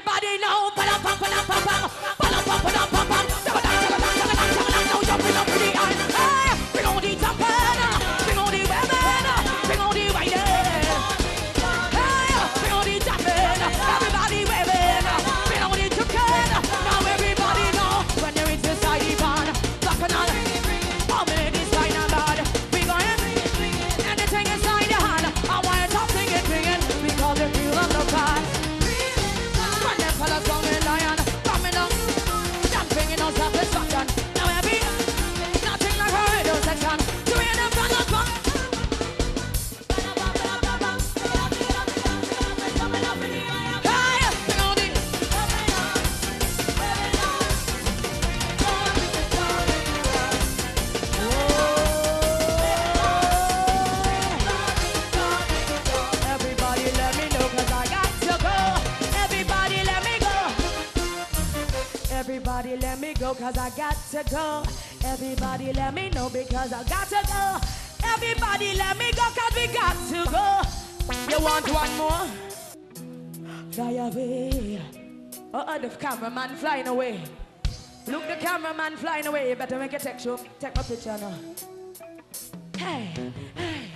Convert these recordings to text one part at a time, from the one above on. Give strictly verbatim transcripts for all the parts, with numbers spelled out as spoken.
everybody know. Pala pam pala pam pam, pala pam pala pam pam. Jump down, jump down, jump down, jump down. Now jumping up in the air. Hey, bring on the jumping, bring on the women, bring on the riders. Hey, bring on the jumping, everybody waving, bring on the jumping. Now everybody know when there is a side band, clapping on, bumping this kind of band. We going anything inside your hand. I want to stop singing, singing because they feel on the past. Everybody let me go, cause I got to go. Everybody let me know, because I got to go. Everybody let me go, cause we got to go. You want one more? Fly away. Uh-uh, the cameraman flying away. Look, the cameraman flying away. You better make a text show. Take my picture now. Hey, hey.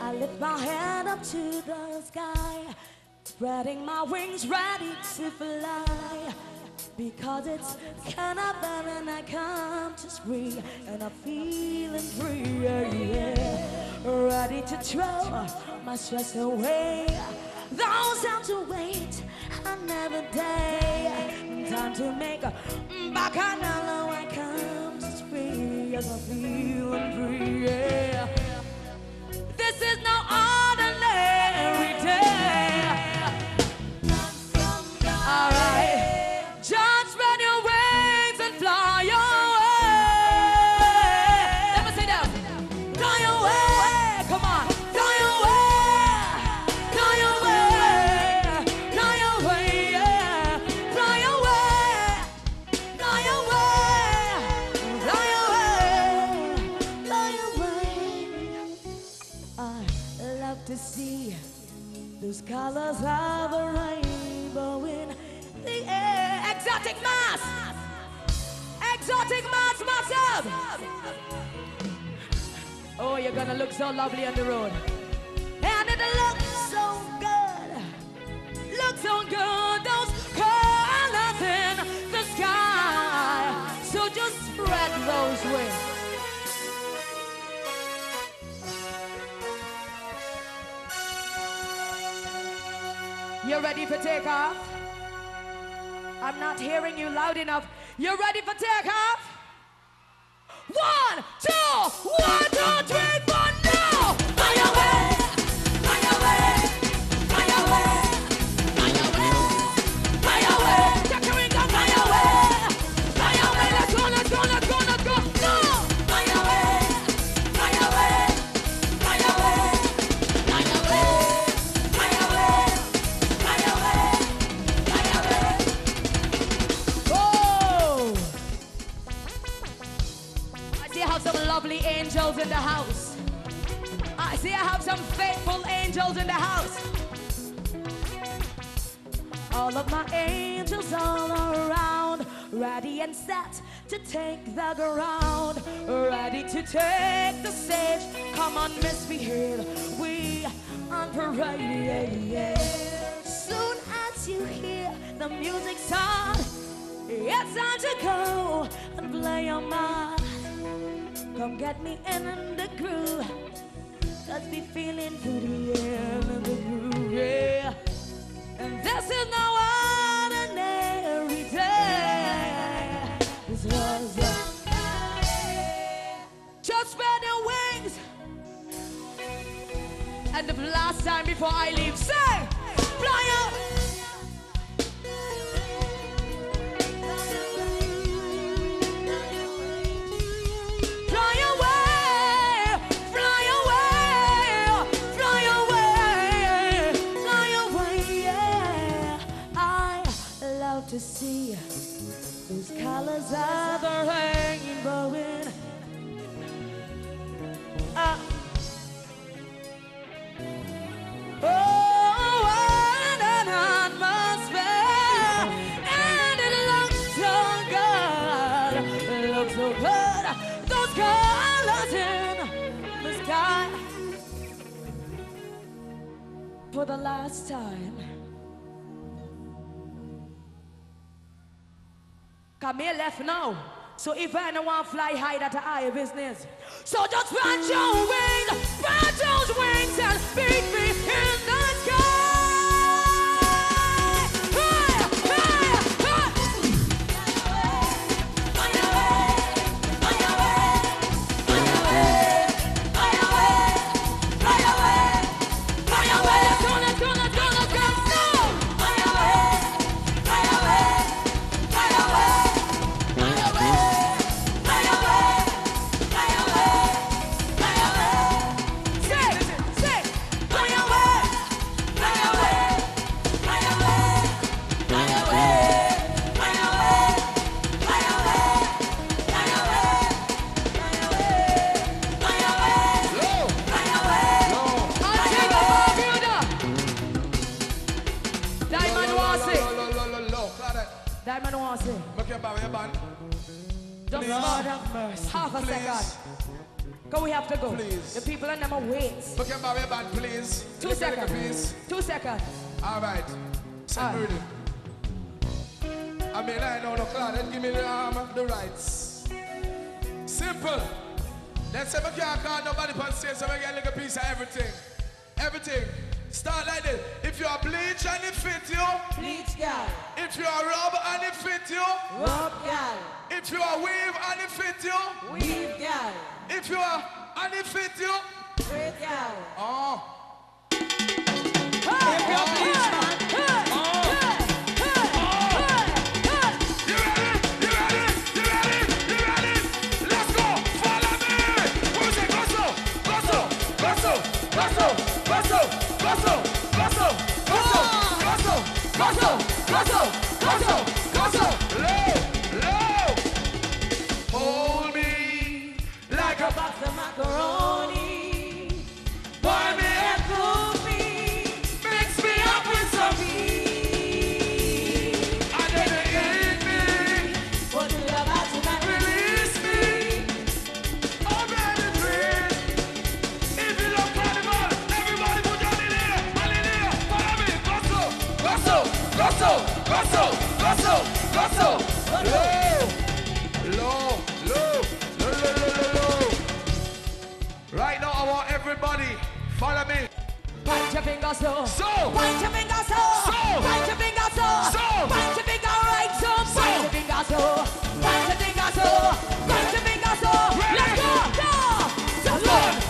I lift my hand up to the sky, spreading my wings ready to fly. Because it's kind of bad and I come to spring, and I'm feeling free, yeah. Ready to throw my stress away. Those have to wait another day. Time to make a bacchanal. I come to spring, and I'm feeling free, yeah. This is no ordinary day. All right. Just spread your wings and fly away. Let me say that. Fly away. Come on. Fly away. Fly away. Fly away. Fly away. Fly away. Fly away. Fly away. I love to see those colors of a rainbow in the air. Exotic mass, exotic mass, massive. Oh, you're gonna look so lovely on the road. And it looks so good, looks so good. Those colors in the sky, so just spread those wings. You ready for takeoff? I'm not hearing you loud enough. You ready for takeoff? One, two, one, two, three, four, now! Fly away! Angels in the house. I see I have some faithful angels in the house. All of my angels all around, ready and set to take the ground, ready to take the stage. Come on, misbehave. We on parade. Soon as you hear the music sound, it's time to go and play your mind. Come get me in the groove, cause we feeling pretty in the groove, yeah. And this is no ordinary day. This was a... Just spread your wings. And the last time before I leave, say, fly up. To see those colors of a rainbow in. Uh. Oh, oh, oh, oh, oh. die for the last time. Camille left now, so if I don't want to fly high, that's high business. So just spread your wings, spread those wings and beat me in the sky. One,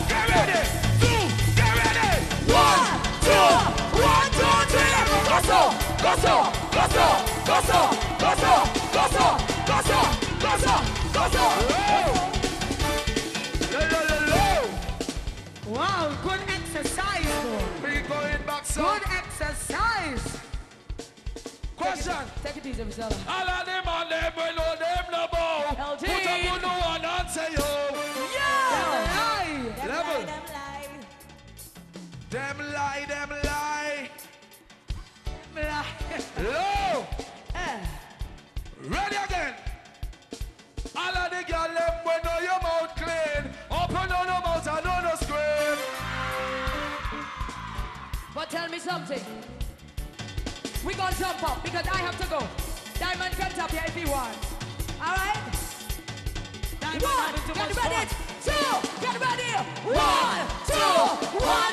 get ready, two, get ready, one, two, one.